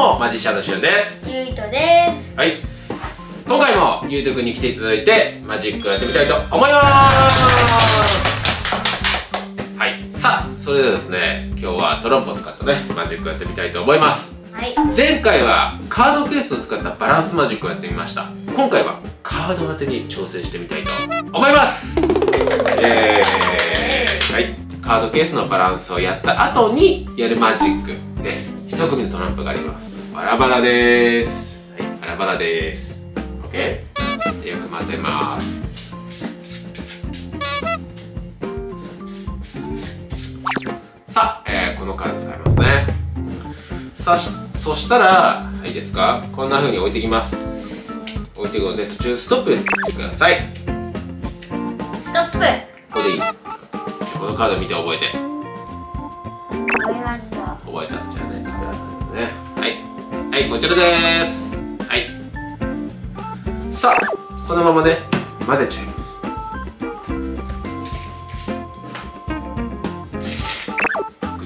もマジシャンのしゅんです。ゆういとです。はい、今回もゆういとくんに来ていただいてマジックをやってみたいと思います。はい、さあそれではですね、今日はトランプを使ったねマジックをやってみたいと思います。はい、前回はカードケースを使ったバランスマジックをやってみました。今回はカード当てに挑戦してみたいと思います。はい、カードケースのバランスをやった後にやるマジックです。一組のトランプがあります。バラバラでーす。はい、バラバラでーす。 OK で、よく混ぜます。さあ、このカード使いますね。そしたらいいですか、こんな風に置いていきます。置いていくので途中ストップしてください。ストップ。これでいい。このカード見て覚えて。覚えた。じゃあね、カメラさんね。はい、はい、こちらでーす。はい。さあ、このままね、混ぜちゃいます。ぐ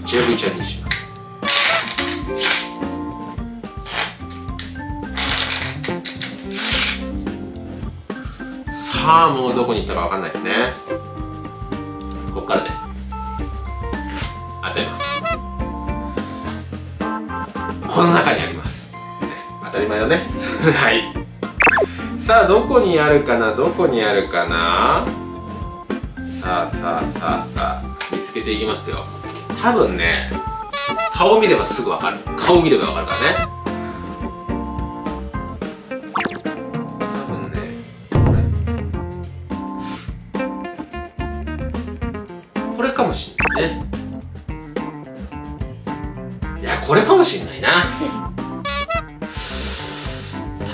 ちゃぐちゃにします。さあ、もうどこに行ったかわかんないですね。ここからです。当てます。この中にあります、ね、当たり前だねはい、さあどこにあるかな、どこにあるかな。さあ見つけていきますよ。多分ね、顔見ればすぐ分かる。顔見れば分かるからね。これかもしんないね。いや、これかもしんないな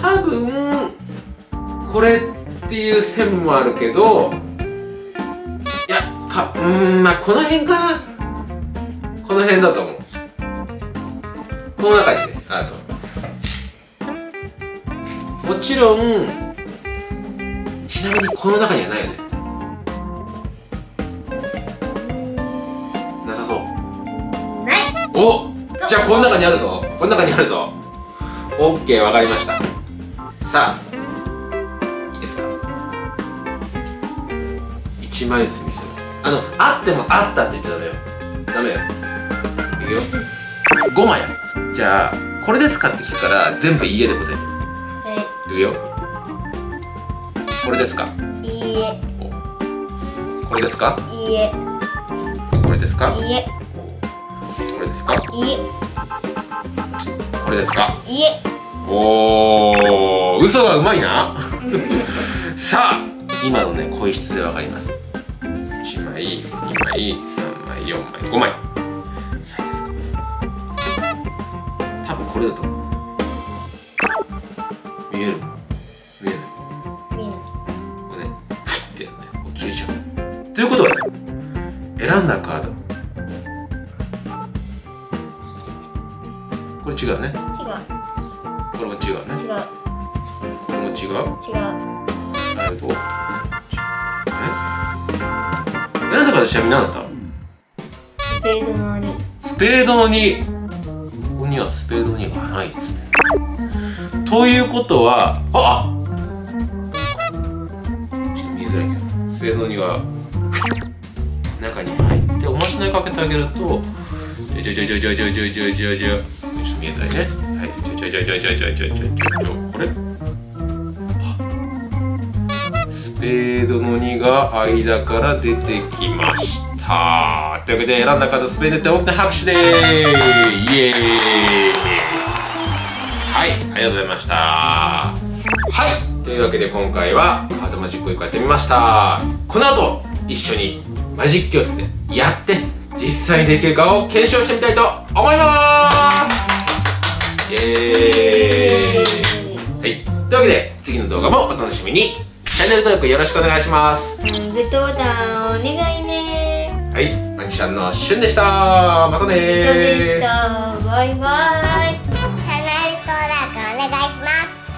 多分これっていう線もあるけど、いやか、うーん、まあこの辺かな。この辺だと思う。この中にね、あると思います。もちろん、ちなみにこの中にはないよね。お、じゃあこの中にあるぞ。この中にあるぞ。オッケー、わかりました。さあ、いいですか。1枚ずつ見せる。あってもあったって言っちゃダメよ。ダメよ。いくよ。5枚。じゃあこれですかって聞くから全部家で答えて。いくよ。これですか。いいえ。これですか。いいえ。これですか。いいえ。これですか。いいえ。これですか。いいえ。おお、嘘がうまいなさあ、今のね、声質でわかります。1枚、2枚、3枚、4枚、5枚。さあ、ですか。多分これだと思う。見える。見えない。見えない。これね、ふってやるね、消えちゃう。ということはね、選んだカード、これ違うね。違う。これも違うね。違う。これも違う。違う。あれと。え？選んだカード、ちなみに何だった？スペードの2。スペードの2。ここにはスペードの2がないですね。ということは、あっ！ちょっと見づらいけど、スペードの2は中に入っておまじないかけてあげると、じゃ。見えないね。はい、ちょこれ。スペードの2が間から出てきました。というわけで選んだ方、スペードって大きな拍手でーす。イエーイ。はい、ありがとうございました。はい、というわけで今回はカードマジックを1個やってみました。この後一緒にマジック教室でやって実際できるかを検証してみたいと思います。イエーイ。はい、というわけで次の動画もお楽しみに。チャンネル登録よろしくお願いします。グッドボタンお願いね。はい、マジシャンのしゅんでした。またねー。ゆういとでした。バイバイ。チャンネル登録お願いしま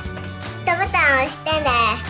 す。グッドボタン押してね。